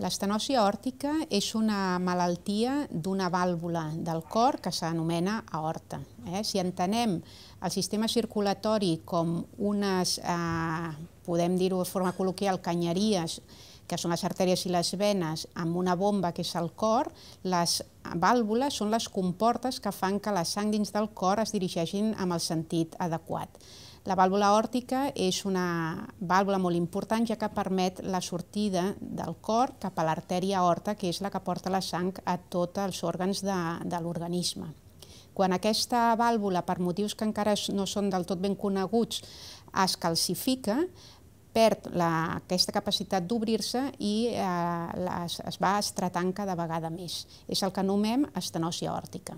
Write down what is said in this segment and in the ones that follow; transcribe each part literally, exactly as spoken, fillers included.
L'estenòsia aòrtica és una malaltia d'una vàlvula del cor que s'anomena aorta. Eh? Si entenem el sistema circulatori com unes, eh, podem dir-ho de forma col·loquial, canyeries, que són les artèries i les venes, amb una bomba que és el cor, les vàlvules són les comportes que fan que la sang dins del cor es dirigeixin amb el sentit adequat. La vàlvula aòrtica és una vàlvula molt important, ja que permet la sortida del cor cap a l'artèria aorta, que és la que porta la sang a tots els òrgans de, de l'organisme. Quan aquesta vàlvula, per motius que encara no són del tot ben coneguts, es calcifica, perd la, aquesta capacitat d'obrir-se i eh, les, es va estretant cada vegada més. És el que anomenem estenòsia aòrtica.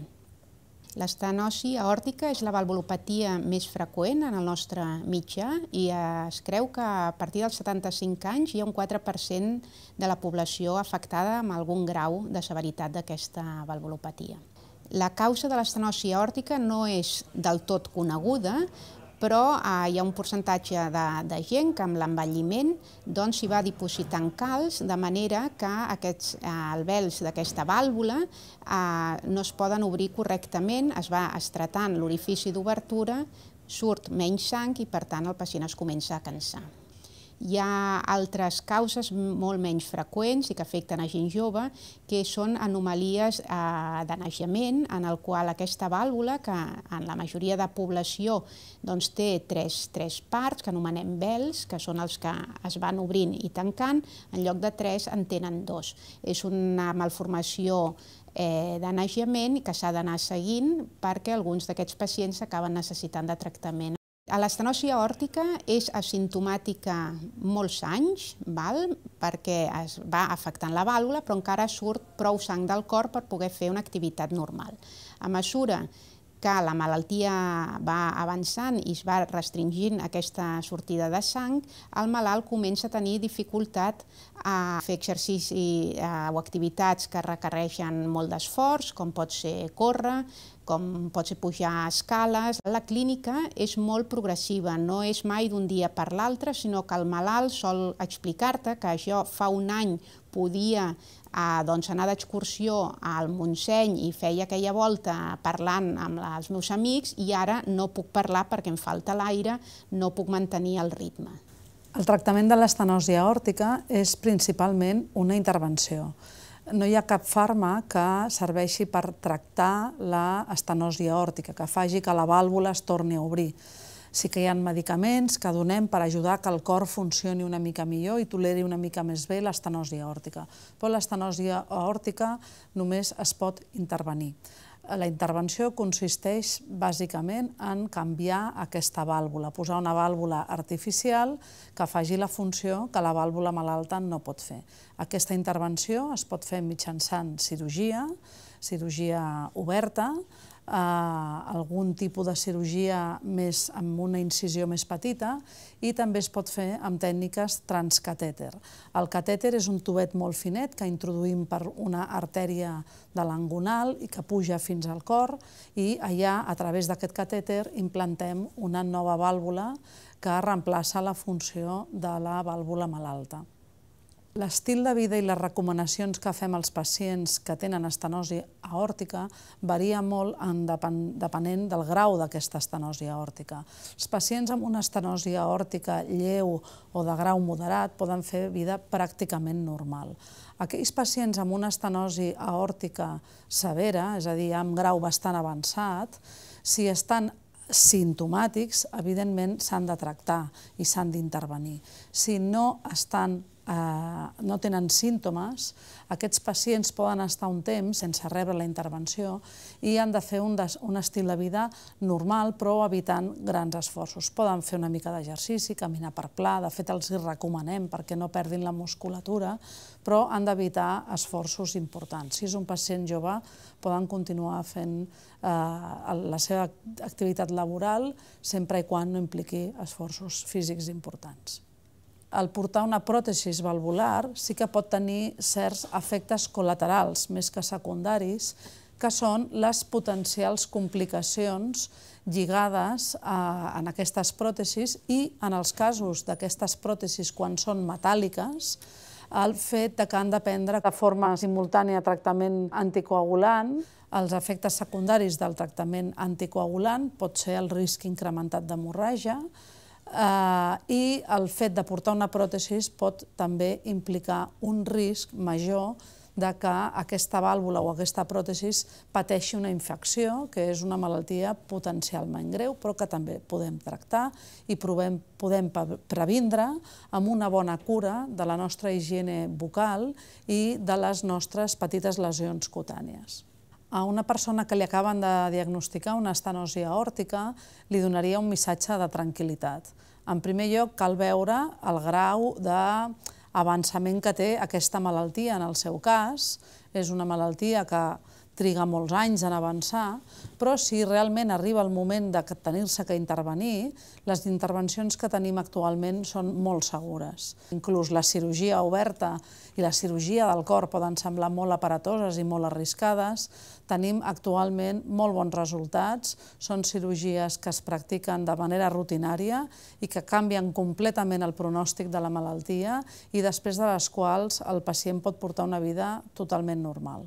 L'estenosi aòrtica és la valvulopatia més freqüent en el nostre mitjà i es creu que a partir dels setanta-cinc anys hi ha un quatre per cent de la població afectada amb algun grau de severitat d'aquesta valvulopatia. La causa de l'estenosi aòrtica no és del tot coneguda, però eh, hi ha un percentatge de, de gent que amb l'envelliment doncs, s'hi va dipositant calç, de manera que aquests eh, alvels d'aquesta vàlvula eh, no es poden obrir correctament, es va estretant l'orifici d'obertura, surt menys sang i per tant el pacient es comença a cansar. Hi ha altres causes molt menys freqüents i que afecten a gent jove, que són anomalies eh, de naixement, en el qual aquesta vàlvula, que en la majoria de població doncs, té tres, tres parts, que anomenem vels, que són els que es van obrint i tancant, en lloc de tres en tenen dos. És una malformació eh, de naixement que s'ha d'anar seguint perquè alguns d'aquests pacients s'acaben necessitant de tractament. L'estenosia aòrtica és asimptomàtica molts anys, val? Perquè es va afectant la vàlvula, però encara surt prou sang del cor per poder fer una activitat normal. A mesura que la malaltia va avançant i es va restringint aquesta sortida de sang, el malalt comença a tenir dificultat a fer exercici o activitats que requereixen molt d'esforç, com pot ser córrer, com pot ser pujar escales. La clínica és molt progressiva, no és mai d'un dia per l'altre, sinó que el malalt sol explicar-te que jo fa un any podia eh, doncs, anar d'excursió al Montseny i feia aquella volta parlant amb els meus amics i ara no puc parlar perquè em falta l'aire, no puc mantenir el ritme. El tractament de l'estenosi aòrtica és principalment una intervenció. No hi ha cap fàrmac que serveixi per tractar l'estenosi aòrtica, que faci que la vàlvula es torni a obrir. Sí que hi ha medicaments que donem per ajudar que el cor funcioni una mica millor i toleri una mica més bé l'estenosi aòrtica. Però l'estenosi aòrtica només es pot intervenir. La intervenció consisteix bàsicament en canviar aquesta vàlvula, posar una vàlvula artificial que faci la funció que la vàlvula malalta no pot fer. Aquesta intervenció es pot fer mitjançant cirurgia, cirurgia oberta, eh, algun tipus de cirurgia més, amb una incisió més petita i també es pot fer amb tècniques transcatèter. El catèter és un tubet molt finet que introduïm per una artèria de l'angonal i que puja fins al cor i allà, a través d'aquest catèter, implantem una nova vàlvula que reemplaça la funció de la vàlvula malalta. L'estil de vida i les recomanacions que fem als pacients que tenen estenosi aòrtica varia molt en depen depenent del grau d'aquesta estenosi aòrtica. Els pacients amb una estenosi aòrtica lleu o de grau moderat poden fer vida pràcticament normal. Aquells pacients amb una estenosi aòrtica severa, és a dir, amb grau bastant avançat, si estan simptomàtics, evidentment s'han de tractar i s'han d'intervenir. Si no estan no tenen símptomes, aquests pacients poden estar un temps sense rebre la intervenció i han de fer un, des, un estil de vida normal, però evitant grans esforços. Poden fer una mica d'exercici, caminar per pla, de fet els hi recomanem perquè no perdin la musculatura, però han d'evitar esforços importants. Si és un pacient jove, poden continuar fent eh, la seva activitat laboral sempre i quan no impliqui esforços físics importants. El portar una pròtesi valvular sí que pot tenir certs efectes col·laterals, més que secundaris, que són les potencials complicacions lligades a, en aquestes pròtesis i en els casos d'aquestes pròtesis quan són metàl·liques, el fet que han de prendre de forma simultània tractament anticoagulant. Els efectes secundaris del tractament anticoagulant pot ser el risc incrementat d'hemorràgia i el fet de portar una pròtesi pot també implicar un risc major que aquesta vàlvula o aquesta pròtesi pateixi una infecció, que és una malaltia potencialment greu, però que també podem tractar i podem previndre amb una bona cura de la nostra higiene bucal i de les nostres petites lesions cutànies. A una persona que li acaben de diagnosticar una estenosi aòrtica li donaria un missatge de tranquil·litat. En primer lloc, cal veure el grau de avançament que té aquesta malaltia. En el seu cas, és una malaltia que triga molts anys en avançar, però si realment arriba el moment de tenir-se que intervenir, les intervencions que tenim actualment són molt segures. Inclús la cirurgia oberta i la cirurgia del cor poden semblar molt aparatoses i molt arriscades. Tenim actualment molt bons resultats, són cirurgies que es practiquen de manera rutinària i que canvien completament el pronòstic de la malaltia i després de les quals el pacient pot portar una vida totalment normal.